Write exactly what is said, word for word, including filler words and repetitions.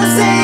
wanna say